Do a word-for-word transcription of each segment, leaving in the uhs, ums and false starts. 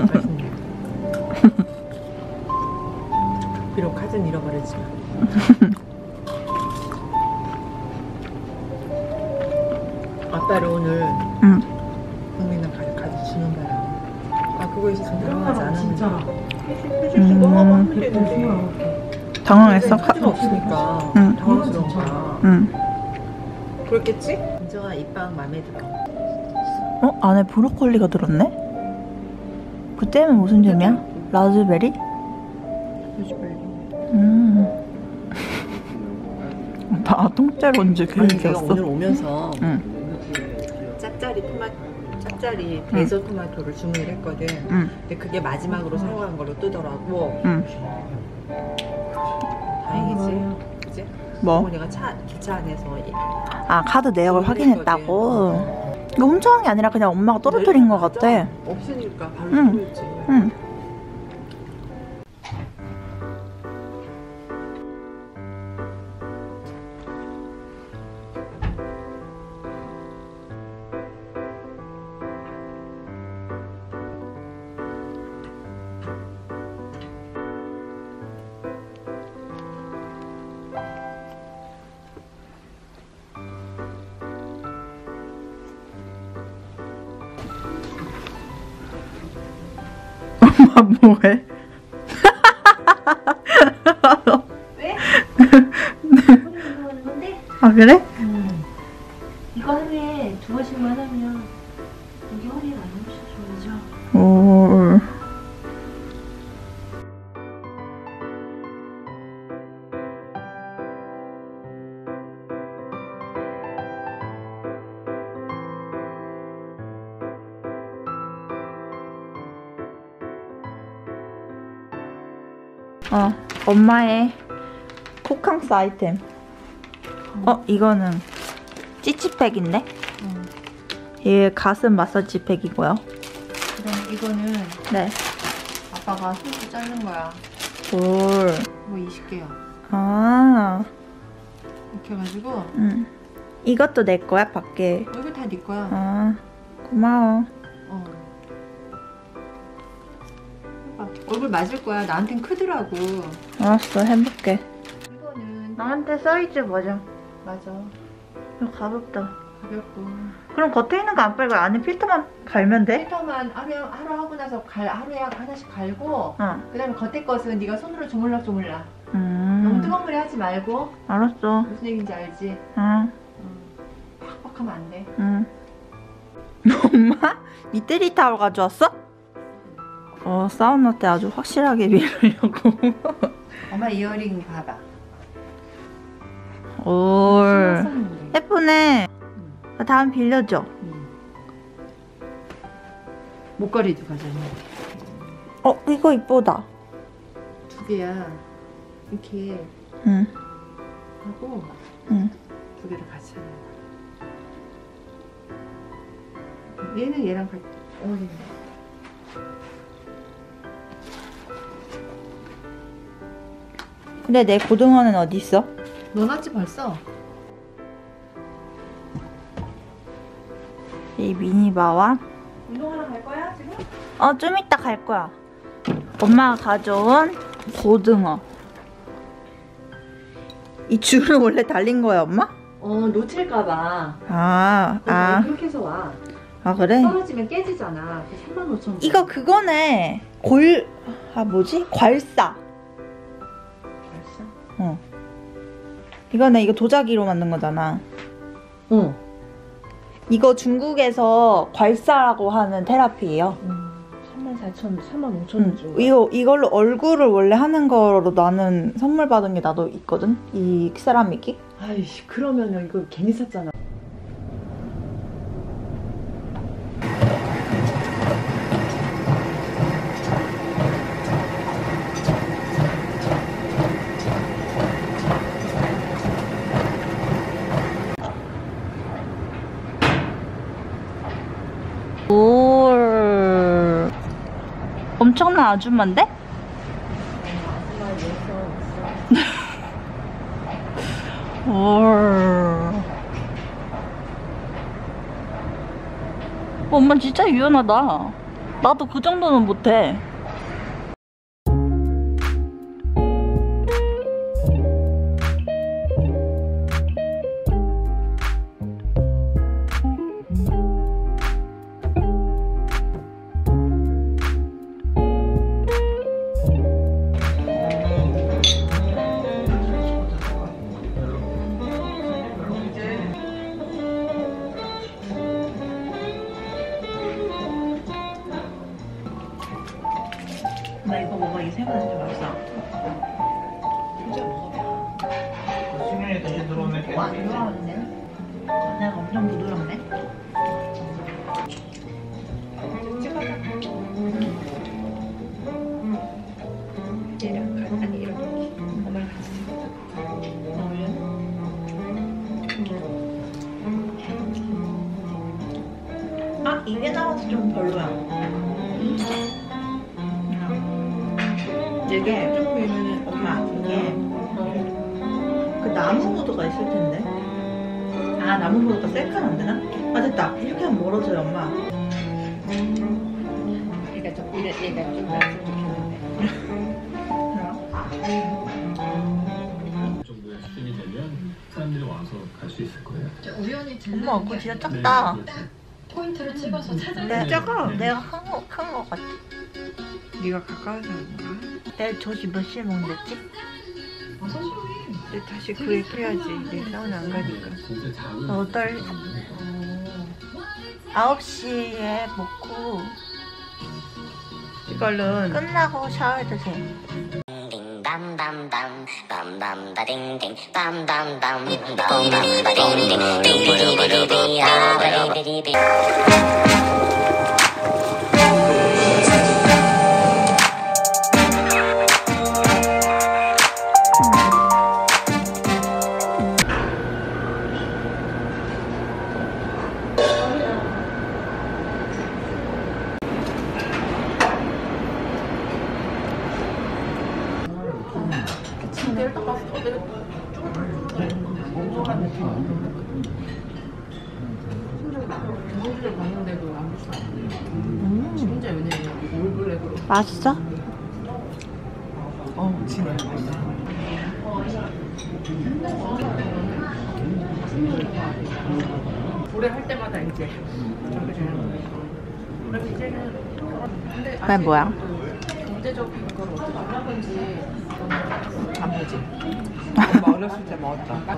맛있네. 비록 카드는 잃어버렸지만. 아빠를 오늘 응. 국민은 카드 주는 바람에 아 그거 이제 좀 당황하지 않았는데 해줄 수가 하면 되는데 당황했어? 카드가 없으니까 응. 당황스러운가 응. 그렇겠지? 은정아 입방 맘에 들어. 어? 안에 브로콜리가 들었네? 그 잼은 무슨 잼이야? 라즈베리? 라즈베리. 음. 나 통째로인지 그렇게 내가 오늘 오면서 응. 짭짜리 토마 짭짜리 베이저 응. 토마토를 주문을 했거든. 응. 근데 그게 마지막으로 사용한 걸로 뜨더라고. 응. 다행이지. 그치? 뭐? 내가 차 기차 안에서 아 카드 내역을 확인했다고. 했거든. 이거 훔쳐간 게 아니라 그냥 엄마가 떨어뜨린 것 같아. 없으니까 바로 보였지. 응. 응. 엄마 뭐해? 왜? 이거 하는 건데? 아 그래? 음. 이거 하루에 두 번씩만 하면 여기 허리에 많이 훔쳐줘야죠. 오. 어, 엄마의 코캉스 아이템. 음. 어, 이거는 찌찌팩인데? 음. 얘 가슴 마사지 팩이고요. 그럼 이거는 네. 아빠가 손수 자른 거야. 뭘? 뭐 이십 개요. 아. 이렇게 해가지고. 응. 이것도 내 거야, 밖에. 어, 이거 다 네 거야. 아, 고마워. 어. 얼굴 맞을 거야. 나한텐 크더라고. 알았어, 해볼게. 이거는 나한테 사이즈 맞아. 맞아. 이거 가볍다. 가볍고. 그럼 겉에 있는 거 안 빨고 안에 필터만 갈면 돼? 필터만 하면 하루 하고 나서 갈 하루에 하나씩 갈고. 어. 그다음에 겉에 것은 네가 손으로 조물락 조물락. 음. 너무 뜨거운 물에 하지 말고. 알았어. 무슨 얘기인지 알지? 응. 응. 팍팍하면 안 돼. 응. 엄마? 미테리 타월 가져왔어? 어, 사우나 때 아주 확실하게 밀으려고. 엄마 이어링 봐봐. 오, 예쁘네. 응. 다음 빌려줘. 응. 목걸이도 가져왔네. 어, 이거 이쁘다. 두 개야. 이렇게. 응. 하고. 응. 두 개를 같이 하는 거야. 얘는 얘랑 같이 어울리네. 근데 내 고등어는 어디 있어? 너 놨지 벌써? 이 미니바와 운동하러 갈 거야 지금? 어, 좀 이따 갈 거야. 엄마가 가져온 고등어. 이 줄을 원래 달린 거야 엄마? 어, 놓칠까봐. 아, 아. 그렇게 해서 와. 아 그래? 떨어지면 깨지잖아. 삼만 오천 원. 이거 그거네. 골, 아 뭐지? 괄사. 어. 이거는 이거 도자기로 만든 거잖아. 응. 이거 중국에서 괄사라고 하는 테라피예요. 음, 삼만 사천 원, 삼만 오천 원 주고. 응. 이거 이걸로 얼굴을 원래 하는 거로 나는 선물 받은 게 나도 있거든. 이 세라믹이. 아이씨, 그러면은 이거 괜히 샀잖아. 올 엄청난 아줌마인데? 올 엄마 진짜 유연하다. 나도 그 정도는 못해. 나 이거 먹어. 이 새우는 진짜 맛있어. 진짜 먹어봐. 수면이 다시 들어오네. 와, 들어왔네. 내가 엄청 부드럽네. 얘랑 같이, 아니 이렇게. 엄마랑 같이. 나 올려? 아, 이게 나와서 좀 별로야. 이게 보면은 엄마 이게 그 나무보드가 있을 텐데. 아, 나무보드가 셀카는 안 되나? 아, 됐다. 이렇게 하면 멀어져요, 엄마. 얘가 좀 이래, 얘가 좀 나왔으면 좋겠는데. 정도의 수준이 되면 사람들이 와서 갈 수 있을 거예요. 우연히 엄마 그거 진짜 작다. 포인트를 찍어서 찾아야 돼. 작아. 내가 큰 거 큰 거 같아. 네가 가까워서 온 거야? 내일 저녁 몇 시에 먹는댔지? 근데 다시 그 얘기해야지. 내일 사우나 안 가니까. 여덟... 아홉 시에 먹고 이걸로 끝나고 샤워해주세요. 맛있어? 어, 진짜 맛있어. 노래할 때마다 이제 그게 뭐야? 경제적인 걸 어떻게 하는 건지 안 보지? 엄마 어렸을 때 먹었다.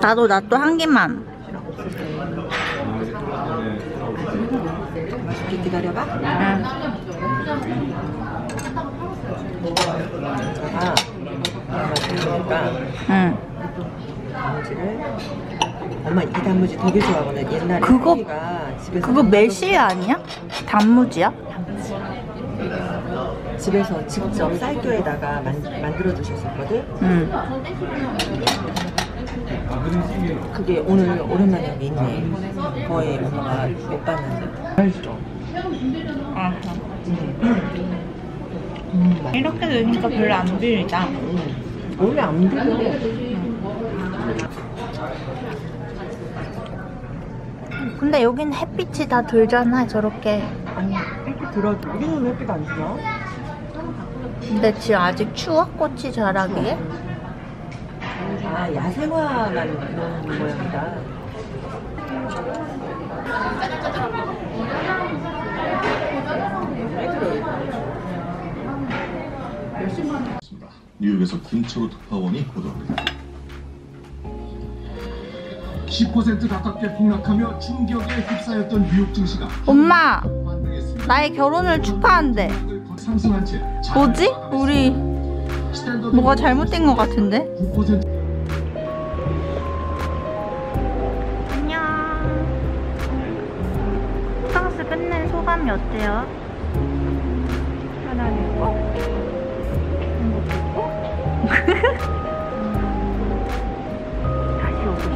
나도 나 또 한 개만. 맛있게 기다려봐. 응. 아, 그러니까. 응. 단무지를. 엄마 이 단무지 되게 좋아하거든. 옛날에 그거 집에서 그거 멜시 아니야? 단무지야? 단무지. 집에서 직접 쌀교에다가 만들어 주셨었거든. 응. 그게 오늘 오랜만에 여기 있네. 거의 엄마가 못 봤는데. 맛있어. 아, 음. 이렇게 되니까 별로 안 비리다. 음. 원래 안 비려. 음. 근데 여긴 햇빛이 다 들잖아, 저렇게. 아니, 햇빛 들어. 여기는 왜 햇빛 안 들어? 근데 지금 아직 추워? 꽃이 자라기에? 아, 야생화만 그런 모양이다. 뉴욕에서 김치로 특파원이 보도합니다. 십 퍼센트 가깝게 폭락하며 충격에 휩싸였던 뉴욕 증시가 엄마! 나의 결혼을 축하한대. 뭐지? 우리 뭐가 잘못된 것 같은데? 안녕. 프랑스 끝낸 소감이 어때요? 편안했고 다시 오고 싶어.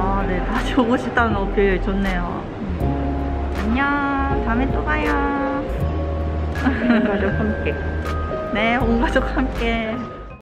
아, 네, 다시 오고 싶다는 어필 좋네요. 음. 안녕, 다음에 또 봐요. 온 가족 함께. 네, 온 가족 함께.